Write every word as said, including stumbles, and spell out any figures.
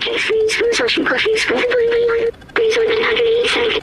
one hundred eighty-seven.